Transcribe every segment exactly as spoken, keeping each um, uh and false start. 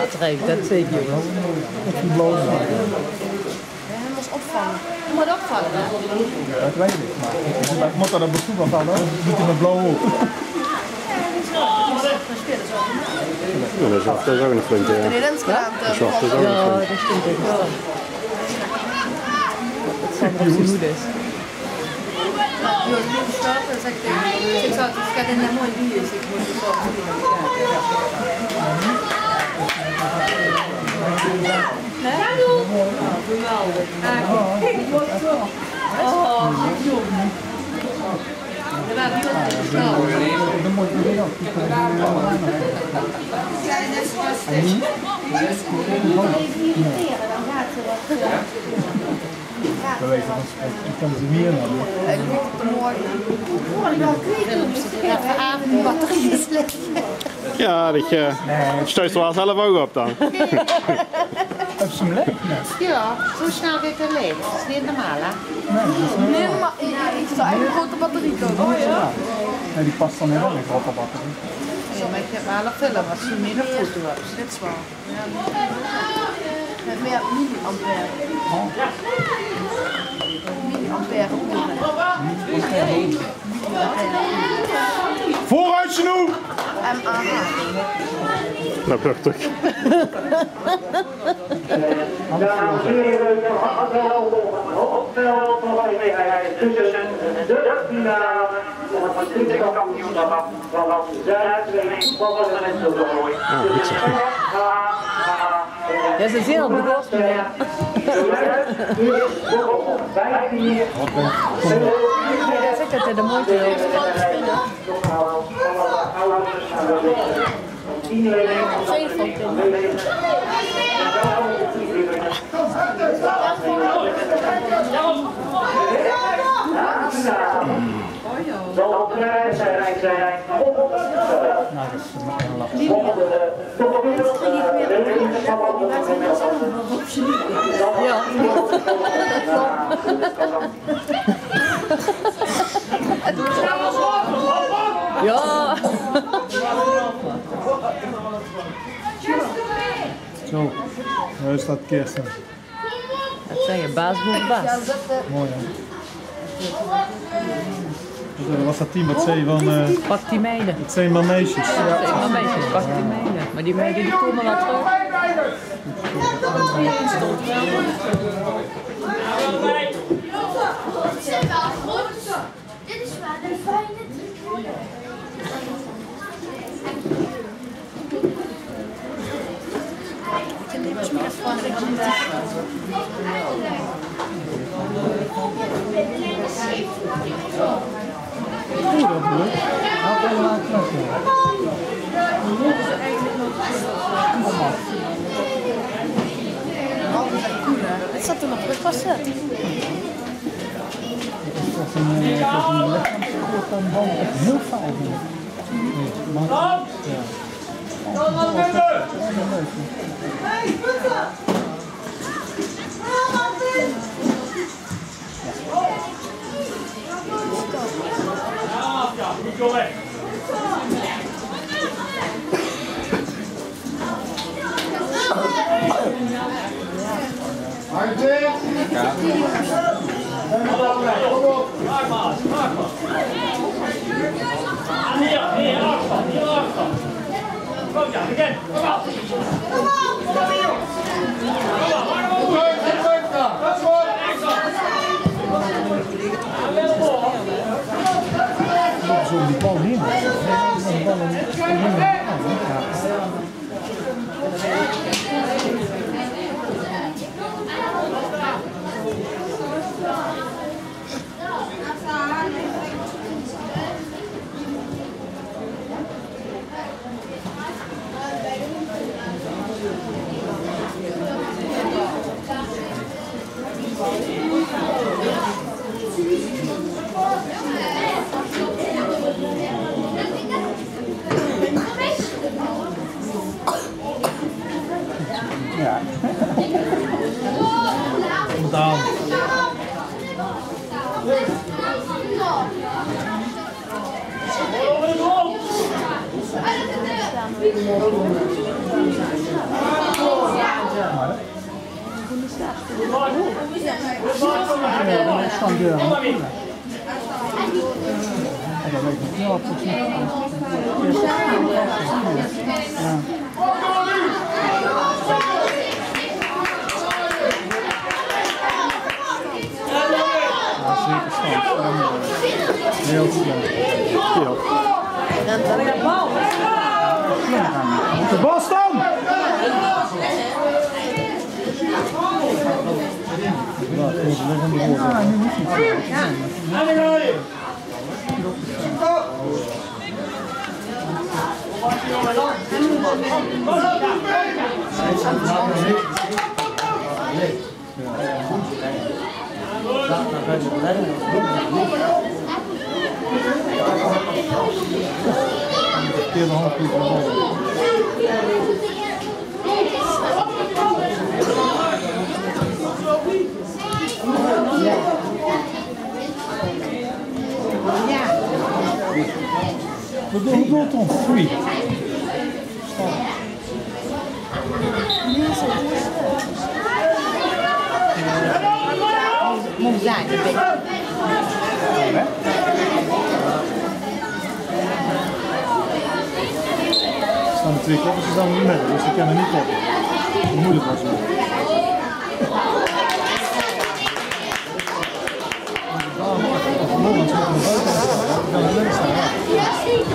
Dat reikt, dat zeker wel. Of die blozen. Hij moest opvallen. Hij moet opvallen. Dat weet ik niet, maar ik moet dat op de voetbal vallen, niet in de blauwe hoek. Ja, dat is ook een flinke. Ja, dat is ook een flinke. Ja, dat stinkt ook wel. Dat zijn onze moeders. Ik zou het verkeerd in de mooie bier, dus ik moet het zo doen. Ik kan ze meer dan. Ik vind het mooi. Ja, dat je stuit er wel zelf ook op dan. Heb je hem leeg? Ja, zo snel gaat het leeg. Dat is niet normaal, hè? Nee, maar ik zou eigenlijk een grote batterie kopen. Oh ja? Nee, die past dan helemaal niet, een grote batterie. Zo, maar ik heb wel een film, maar zo meer een foto hebben. Dit is wel. Met meer milliampère. Milliampère. Vooruit, Snoe! Nou, prachtig. Dames en heren, op veld nog even meegeheid tussen de finale en het Patricia kampioenschap van als zuidwinning van de Rensenverlooi. Dat is een zeer bedoeld. Ik zeg dat het de moeite is. Ja. Zo, daar staat Kirsten. Dat zijn je baas, moet baas. Mooi, hè? Dat was dat team met twee van... Uh, pak die meiden. Met twee man meisjes. Ja, twee man meisjes, pak die meiden. Maar die meiden die komen wel terug. Dit is waar de fijne truc. Ik heb niet meer van de het zat er nog op passen. Heel fijn. Kom wat minder! Hé, putten! Kom wat in! Ja, ja, goed joh weg! Hartje! Ja. Kom op! Maak maar, maak maar! Hier, hier, achter, hier achter! Kom ja, begin! Kom op! Kom op! Kom op! Kom op! Dat is goed! Zo, zo die bal heen. Come on. De bal staan! Ja, nu moet je het. Ja. Ja. Hoe doet het om free? Moet zijn, dat weet er staan twee koppels, ze staan niet met, dus ze kunnen niet koppelen. Hoe moet het nou zo?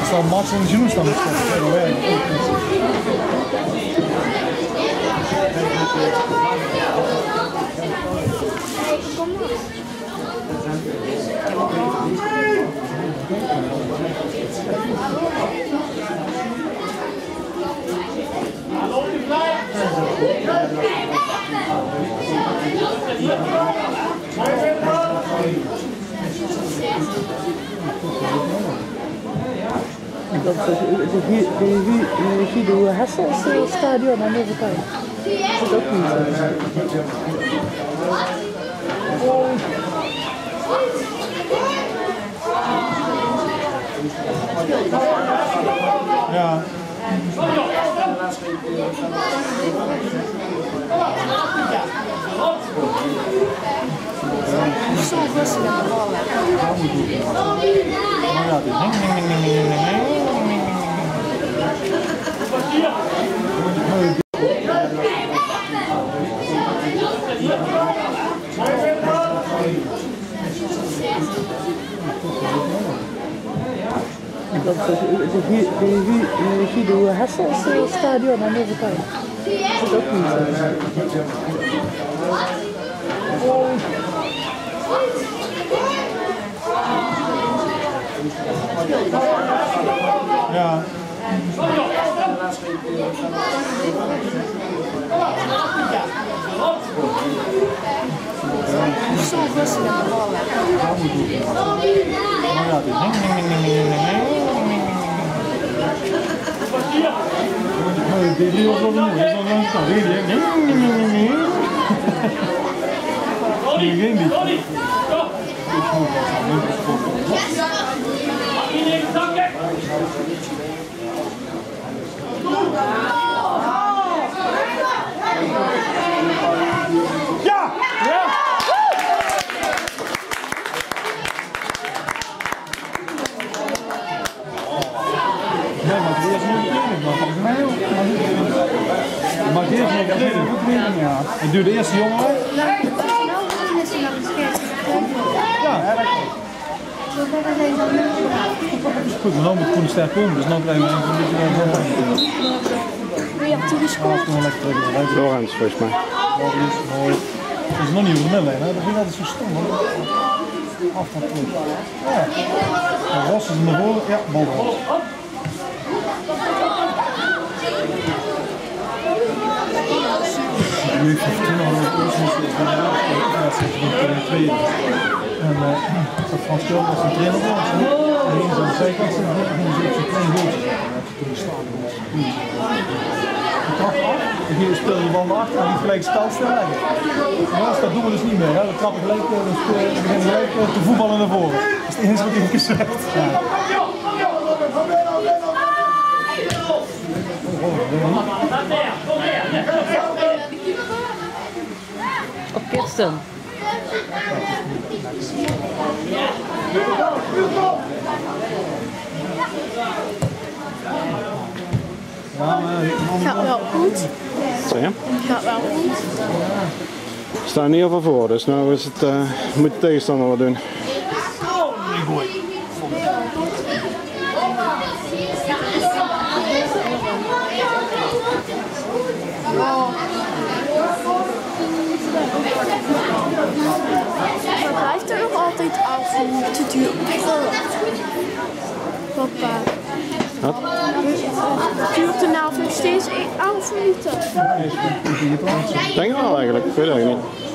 Ik zal Max en Jules dan stoppen. Dat is de Guido Hessels stadion aan deze kant. Dat is ook niet zo. Ja. Zo rustig aan de bal. Ja, dat is de Guido Hessels stadion aan deze kant. Dat is ook niet zo. Ja. Zo rustig aan de bal. Ja! Ja! Ja, maar die is niet kleding, maar volgens mij ook. Maar die is niet kleding, ook kleding, ja. En duw de eerste jongen uit. Ja, ja, dat klopt. Goed, maar dan moet Koen sterk komen, dus dan krijgen we een beetje meer. Ja, toen is het Lorens, volgens mij. Lorens, mooi. Het is nog niet over de hè? Dat vind ik altijd zo stom, hoor. Af van Koen. Ja. En Ross is in de voren. Ja, bal Ross. Nu heeft hij toen al een koers, dus hij heeft een tweede. En dat Frans Kjell was een trainer bij ons. En hier zijn de zijkant en hier gingen ze op zo'n klein gootje. En dat ze toen staan. De trap af, en hier speelde de bal naar achter en die gelijk spel stellen. Helaas, dat doen we dus niet meer. We trappen gelijk, we beginnen gelijk te voetballen naar voren. Dat is het enige wat ik gezegd. dan? Gaat wel goed. Zeg je? Gaat wel goed. We staan in ieder geval voor, dus nu is het, uh, moet de tegenstander wat doen. Het blijft er nog altijd af om te duwen. Papa. Wat? Het duurt de naald nog steeds elf minuten. Ik denk wel eigenlijk, ik weet het eigenlijk niet.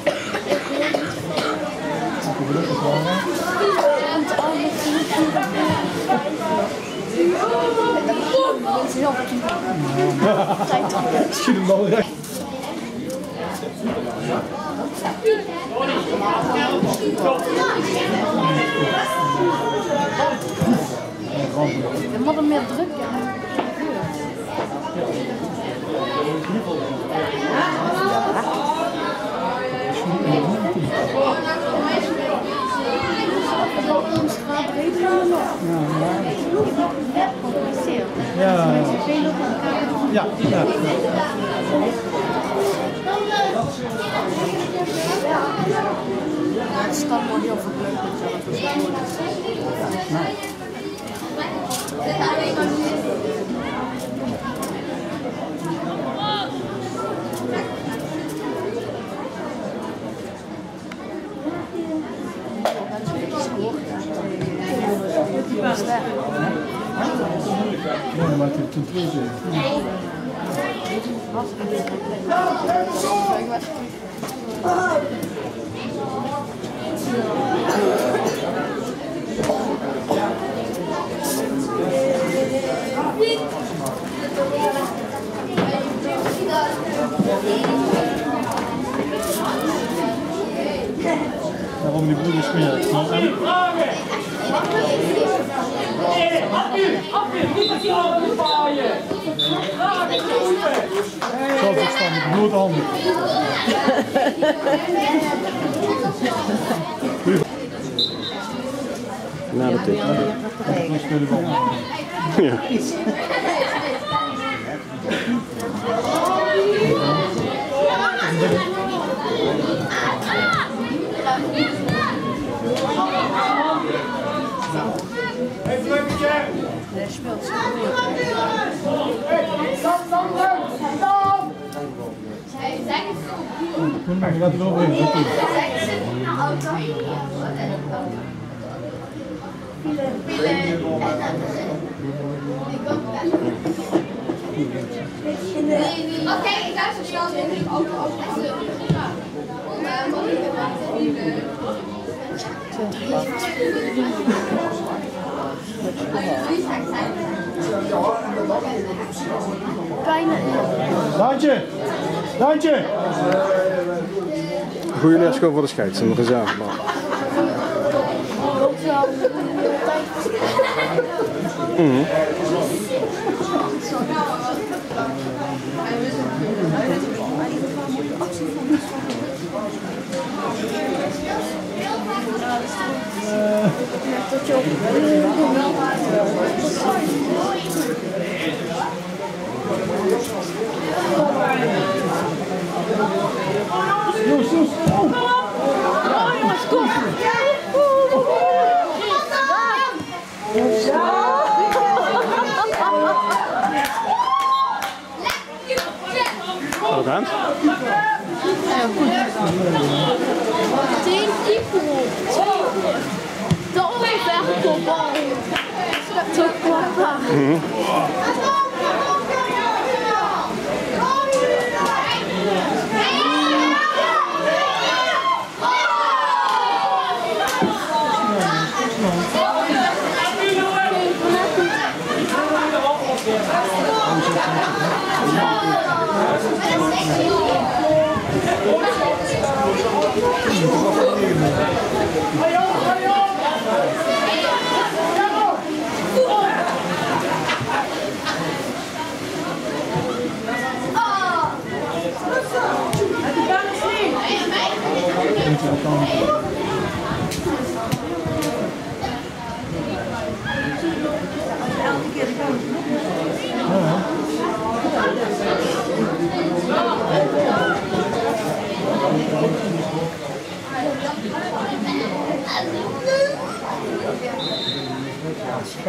Schiet hem wel recht. We hadden meer druk. Ja. Ja. Ja. Ja, het staat wel heel verkleurd met jou. Ja, maar het doet weer zo. Waarom die broeders meer uit? Zo verstaan met blote handen. Nou, dat is het. Ja. Hij speelt zo goed. Maar dat wil ik niet. Oké, ik luister zelfs in de auto. Daantje! Daantje! Goeie leerschool voor de scheidsrechter, nog eens aan. Mm-hmm. Tot je op Mm-hmm. Heb je daar nog zien?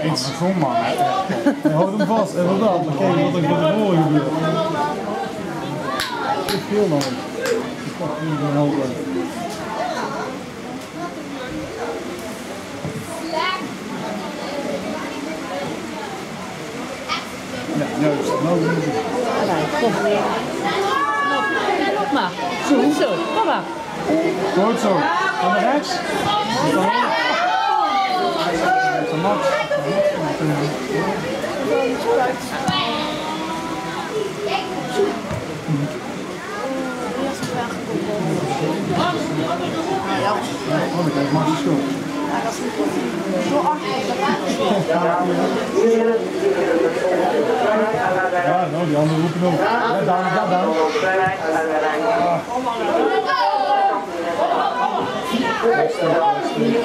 Eens zo'n man. Houd hem vast, inderdaad. Dan kijk wat er van tevoren gebeurt. Ik veel nog. Ik pak niet meer helpen. Ja, juist. Nou, kom weer. Nog maar. Zo, zo. Kom maar. Goed zo. Van de rechts. Van de rechts. Ja. Ja, nou, die andere roepen ook. Ja, dan, dan, dan. Ja. Ja. Iedereen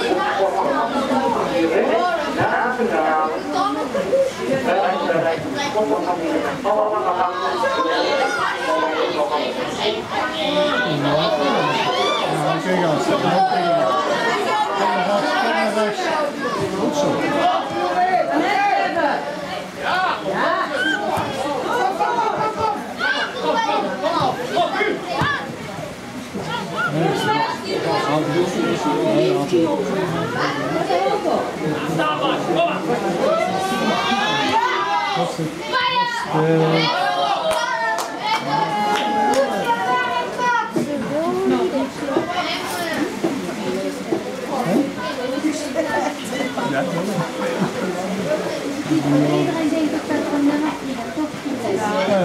denkt dat dat een nachtje gaat opgeven. Ja, ja.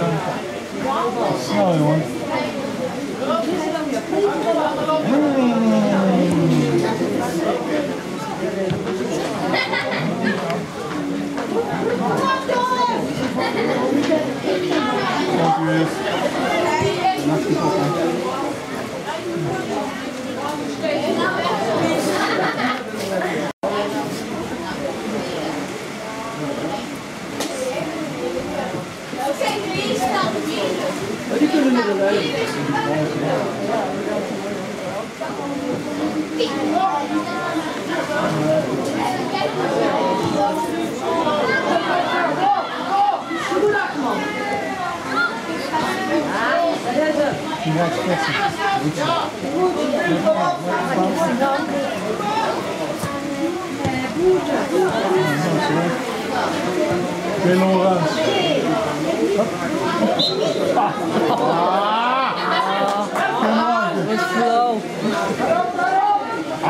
Snel, jongen. Dank u wel. Nachtje poppen. Die kunnen niet erbij.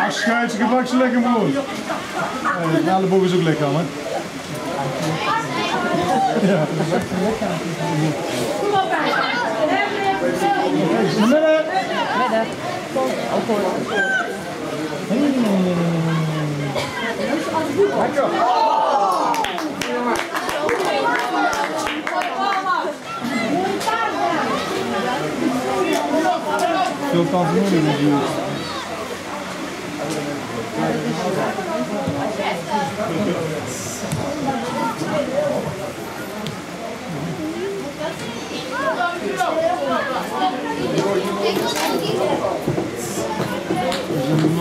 Ah, schuit ze gebak ze lekker brood. Eh, de elleboog is ook lekker, hè? Ja, dat is echt lekker. Kom op, hè. Midden. Midden. Ook hoor. Lekker. Veel kans in de buurt. Ik ben een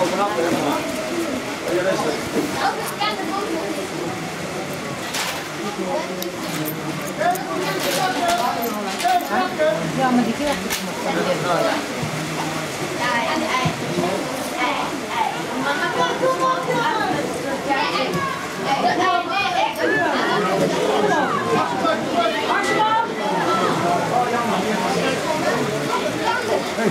overal hebben gemaakt. Ook een bekende boven. Ja, maar die krijgt het nog. Ja, en de ei. Ei, ei. Mama kan doen ook nog. Hey,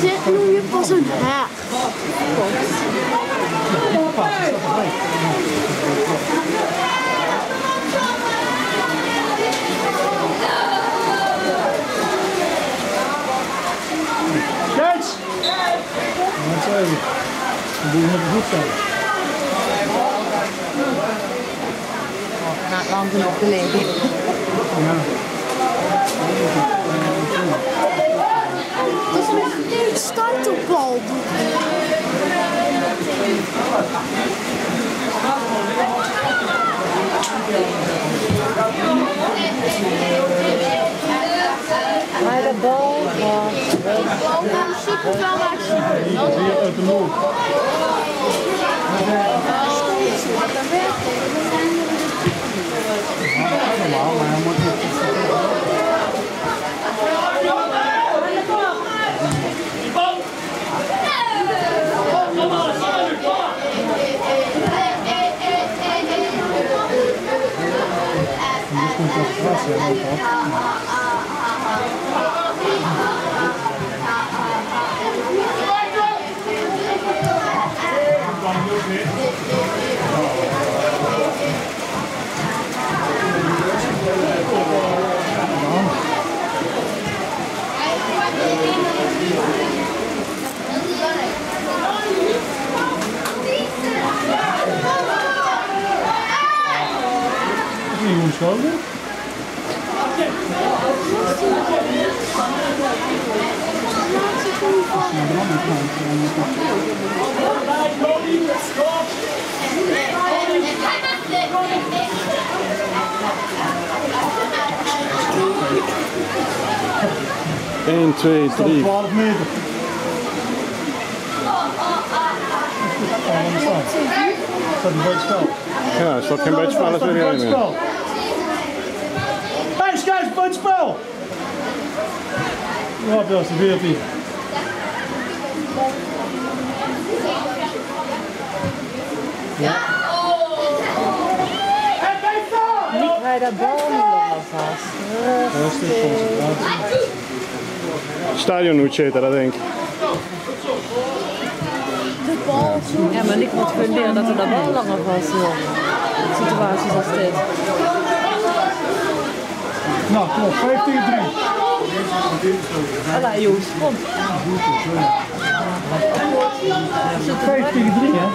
Dit noem je pas een haag. Duits! Wat zei je? Dat doe je met de voetbal. Gaan we nog beneden. Dat is nog een starterbal. Maar de bal was... super wel waar uit de moed. Normaal, maar hij moet niet. één, twee, drie. twaalf meter. Is dat een buitenspel? Ja, is dat geen buitenspel? Dat is weer niet meer. Pijs, kijk, buitenspel! Ja, dat is de veertien. Ja. En buitenspel! Niet bij dat bal niet langer vast. Rustig. Stadionhoedje heet dat, denk ik. Ja, maar ik moet veel leren dat er dan wel langer vast is. Situaties als dit. Nou, klopt. vijftien drie. Allee, jongens, kom. vijftien drie, hè?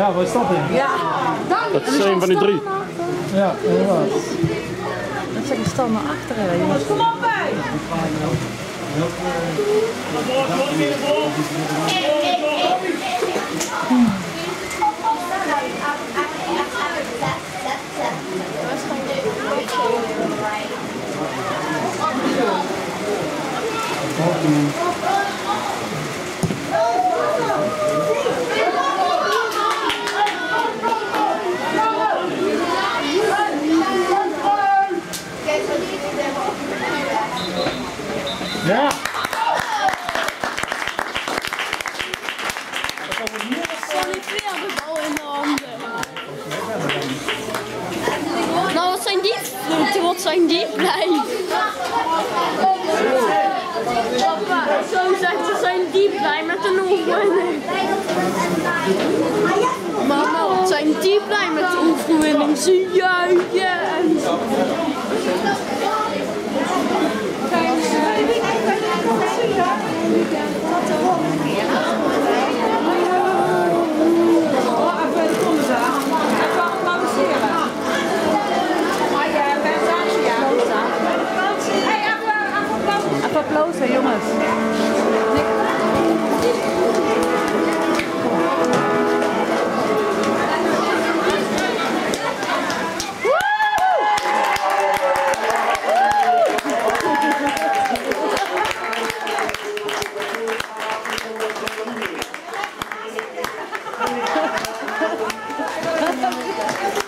Ja, wat is dat dan? Ja, dat is een van die drie. Ja, inderdaad. Dat zijn staan naar achteren, jongens. Kom op, bij! Ja! Nou, wat zijn die? Wat zijn die? Blijf! niet blij met de oefening. Mama, wat zijn die blij met de oefening? Ze juichen. Applaus, jongens. Woehoe!